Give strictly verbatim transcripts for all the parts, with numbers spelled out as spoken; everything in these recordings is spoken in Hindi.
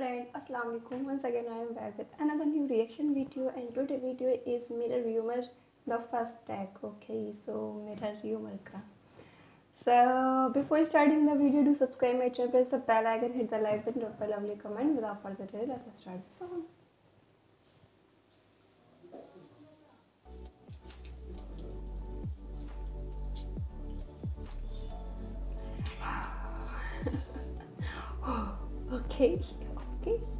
friend, assalamu alaikum. Once again I am back with another new reaction video, and today video is Mirror Rumor The First Take. Okay, so Mirror Rumor ka. So before starting the video, do subscribe my channel, press the bell icon, hit the like button, drop a lovely comment. Without further delay, let's start the song. Okay. Okay. Hello,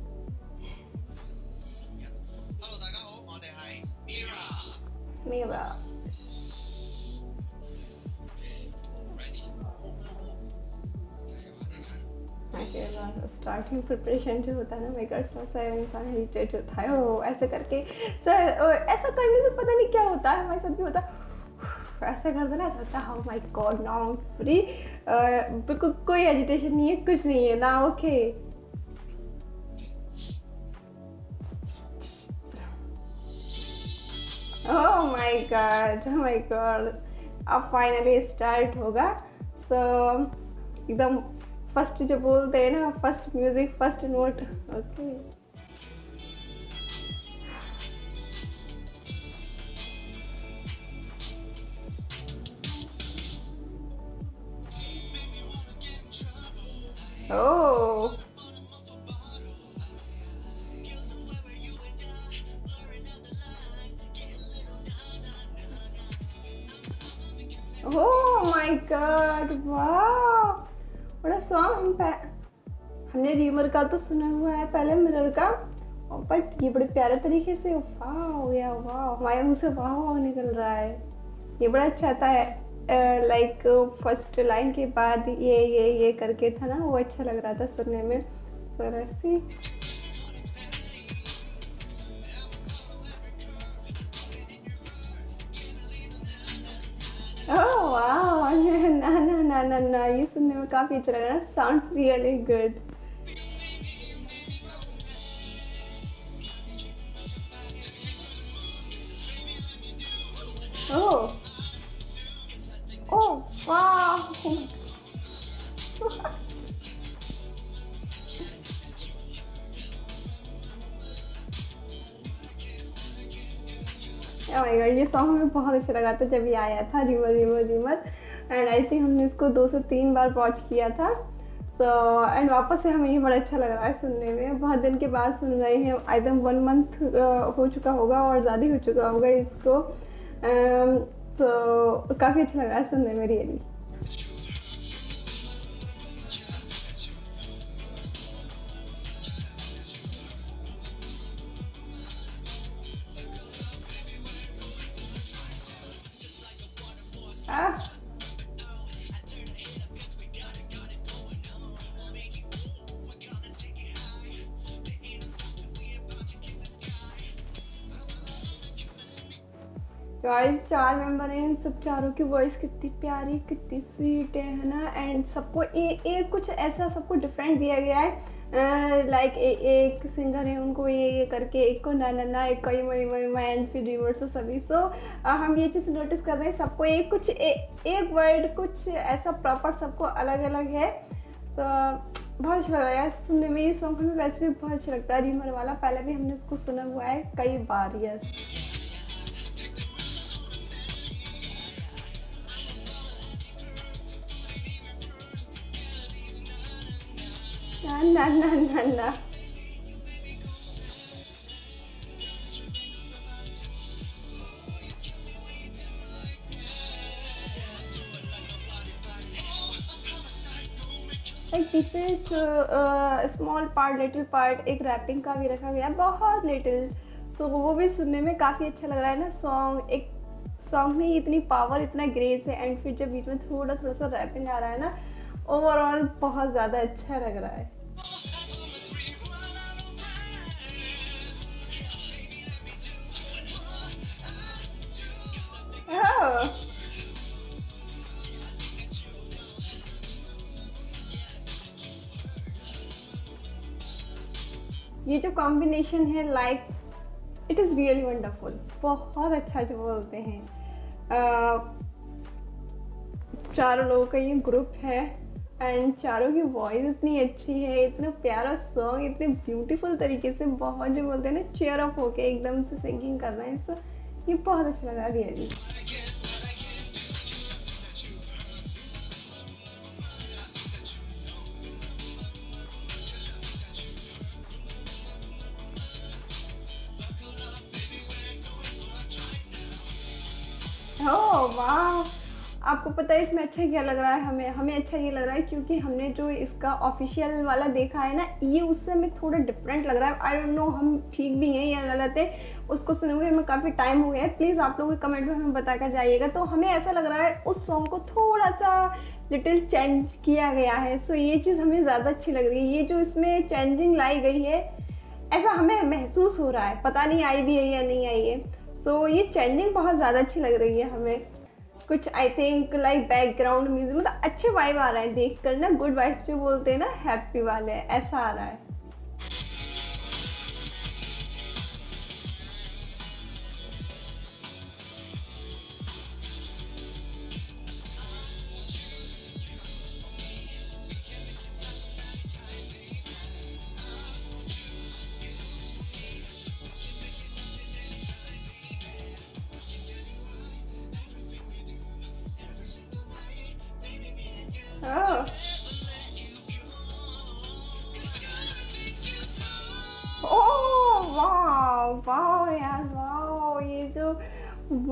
大家好，我哋係 Mirror。Mirror。Okay, बस starting preparation जो होता है ना, मेकर्स थोड़ा सा इंसान irritate होता है, वो ऐसे करके सर, ऐसा करने से पता नहीं क्या होता है, हमारे साथ भी होता है। ऐसा कर देना होता है, how my God, non free, बिल्कुल कोई एजिटेशन नहीं है, कुछ नहीं है ना। Okay, oh my God, oh my God, अब फाइनली स्टार्ट होगा। सो एकदम फर्स्ट जो बोलते हैं ना, first music, first note. Okay, Oh. Oh my God! Wow! What a song! हम हमने रीमर का तो सुना हुआ है पहले, मिरर का, बट ये बड़े प्यारे तरीके से वाह या वाह, हमारे मुँह से वाह वाह निकल रहा है। ये बड़ा अच्छा था, लाइक फर्स्ट लाइन के बाद ये ये ये करके था ना, वो अच्छा लग रहा था सुनने में। सरसी ओह वाह, ना ना ना ना ना, ये सुनने में काफी अच्छा लग रहा है, sounds really good. Oh Oh wow! Oh my God, ये सॉन्ग हमें बहुत अच्छा लगा था जब ये आया था, रीमर रीमर रीमर, एंड आई थिंक हमने इसको दो से तीन बार वॉच किया था। सो so, एंड वापस से हमें ये बड़ा अच्छा लग रहा है सुनने में, बहुत दिन के बाद सुन रहे हैं, आई थिंक वन मंथ हो चुका होगा और ज़्यादा हो चुका होगा इसको। um, तो so, काफ़ी अच्छा लग रहा है सुनने में रियली। गाइस, चार मेंबर हैं, इन सब चारों की वॉइस कितनी प्यारी, कितनी स्वीट है है ना। एंड सबको एक कुछ ऐसा सबको डिफरेंट दिया गया है, लाइक एक सिंगर है उनको ये ये करके, एक को ना ना ना, एक को इमो इमो इमो, एंड फिर रिवर्स सभी। सो हम ये चीज़ नोटिस कर रहे हैं, सबको एक कुछ एक वर्ड कुछ ऐसा प्रॉपर सबको अलग अलग है। तो बहुत अच्छा लग रहा है सुनने में, ये सॉन्ग हमें वैसे भी बहुत अच्छा लगता है, रीमर वाला, पहले भी हमने इसको सुना हुआ है कई बार। यस, ना ना ना ना, एक स्मॉल पार्ट, लिटिल पार्ट, एक रैपिंग का भी रखा गया, बहुत लिटिल। सो so, वो भी सुनने में काफ़ी अच्छा लग रहा है ना। सॉन्ग एक सॉन्ग में इतनी पावर, इतना ग्रेस है, एंड फिर जब बीच में थोड़ा थोड़ा सा रैपिंग आ रहा है ना, ओवरऑल बहुत ज़्यादा अच्छा लग रहा है। ये जो कॉम्बिनेशन है, like it is really wonderful, बहुत अच्छा जो बोलते हैं चारों लोगों का ये ग्रुप है, एंड चारों की वॉइस इतनी अच्छी है, इतना प्यारा सॉन्ग, इतने ब्यूटीफुल तरीके से बहुत जो बोलते हैं ना चेयर अप होके एकदम से सिंगिंग कर रहे हैं, तो ये बहुत अच्छा लगा रियली। ओह वाह, आपको पता है इसमें अच्छा क्या लग रहा है, हमें हमें अच्छा ये लग रहा है क्योंकि हमने जो इसका ऑफिशियल वाला देखा है ना, ये उससे हमें थोड़ा डिफरेंट लग रहा है। आई डोंट नो हम ठीक भी हैं या गलत है, उसको सुने हुए हमें काफ़ी टाइम हो गया है। प्लीज़ आप लोग कमेंट में हमें बता कर जाइएगा। तो हमें ऐसा लग रहा है उस सॉन्ग को थोड़ा सा लिटिल चेंज किया गया है, सो ये चीज़ हमें ज़्यादा अच्छी लग रही है। ये जो इसमें चेंजिंग लाई गई है ऐसा हमें महसूस हो रहा है, पता नहीं आई भी है या नहीं आई है। सो ये चेंजिंग बहुत ज़्यादा अच्छी लग रही है हमें। कुछ I think like background music मतलब अच्छे वाइब आ रहा है देख कर ना, गुड वाइब जो बोलते हैं ना हैप्पी वाले, ऐसा आ रहा है। Oh. Oh, wow, wow, यार, wow, ये जो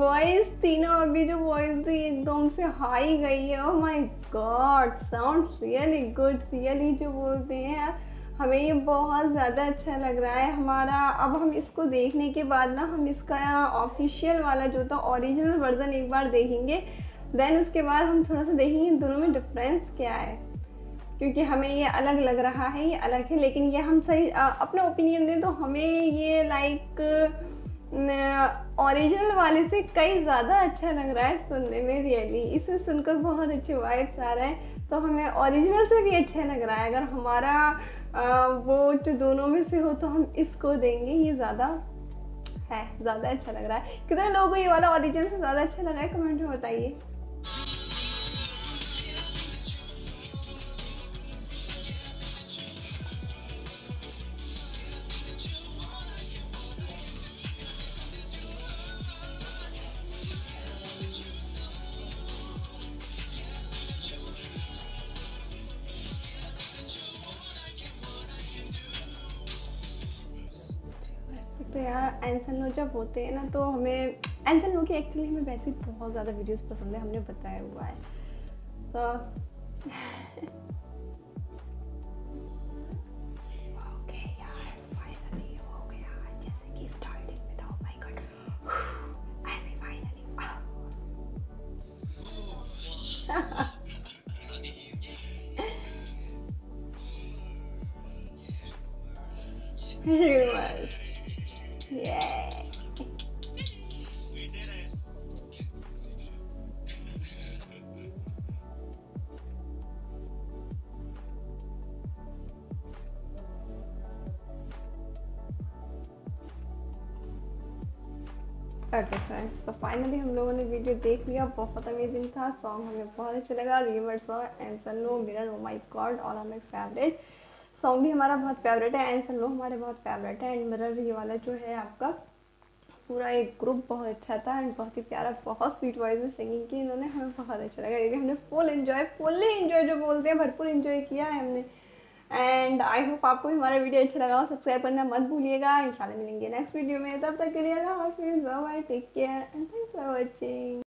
वॉइस थी ना, अभी जो वॉइस थी एकदम से हाई गई है। Oh my God, sound really good, really जो बोलते हैं यार, हमें ये बहुत ज़्यादा अच्छा लग रहा है हमारा। अब हम इसको देखने के बाद ना हम इसका ऑफिशियल वाला जो था ओरिजिनल वर्जन एक बार देखेंगे, देन उसके बाद हम थोड़ा सा देखेंगे दोनों में डिफरेंस क्या है, क्योंकि हमें ये अलग लग रहा है, ये अलग है। लेकिन ये हम सही आ, अपना ओपिनियन दें तो हमें ये लाइक ओरिजिनल वाले से कई ज़्यादा अच्छा लग रहा है सुनने में रियली। इसे सुनकर बहुत अच्छे वाइब्स आ रहे हैं, तो हमें ओरिजिनल से भी अच्छा लग रहा है। अगर हमारा आ, वो जो दोनों में से हो तो हम इसको देंगे, ये ज़्यादा है, ज़्यादा अच्छा लग रहा है। कितने लोगों को ये वाला ओरिजिनल से ज़्यादा अच्छा लग रहा है कमेंट में बताइए। तो यार एंसन लो जब होते हैं ना, तो हमें एंसन लो की एक्चुअली हमें वैसे बहुत ज़्यादा वीडियोस पसंद है, हमने बताया हुआ है। तो ओके यार, फाइनली हो गया, जैसे कि स्टार्टिंग में था। ओह माय गॉड, ऐसे finally Yeah. We did it. Okay friends, so finally हम लोगों ने वीडियो देख लिया, बहुत अमेजिंग था। सॉन्ग हमें बहुत अच्छा लगा, रिवर सॉन्ग, एंसन लो, mirror, oh my God, all are my favourite. Song भी हमारा बहुत फेवरेट है, एंसन लो हमारे बहुत फेवरेट है, एंड मिरर ये वाला जो है आपका पूरा एक ग्रुप बहुत अच्छा था, एंड बहुत ही प्यारा, बहुत स्वीट वॉइस में सिंगिंग की इन्होंने, हमें बहुत अच्छा लगा क्योंकि हमने फुल एंजॉय फुल्ली एंजॉय जो बोलते हैं भरपूर एंजॉय किया है हमने। एंड आई होप आपको हमारा वीडियो अच्छा लगा हो, सब्सक्राइब करना मत भूलिएगा। इंशाल्लाह मिलेंगे नेक्स्ट वीडियो में, तब तक के लिए अल्लाह हाफिज़, bye bye, take care and thanks for watching.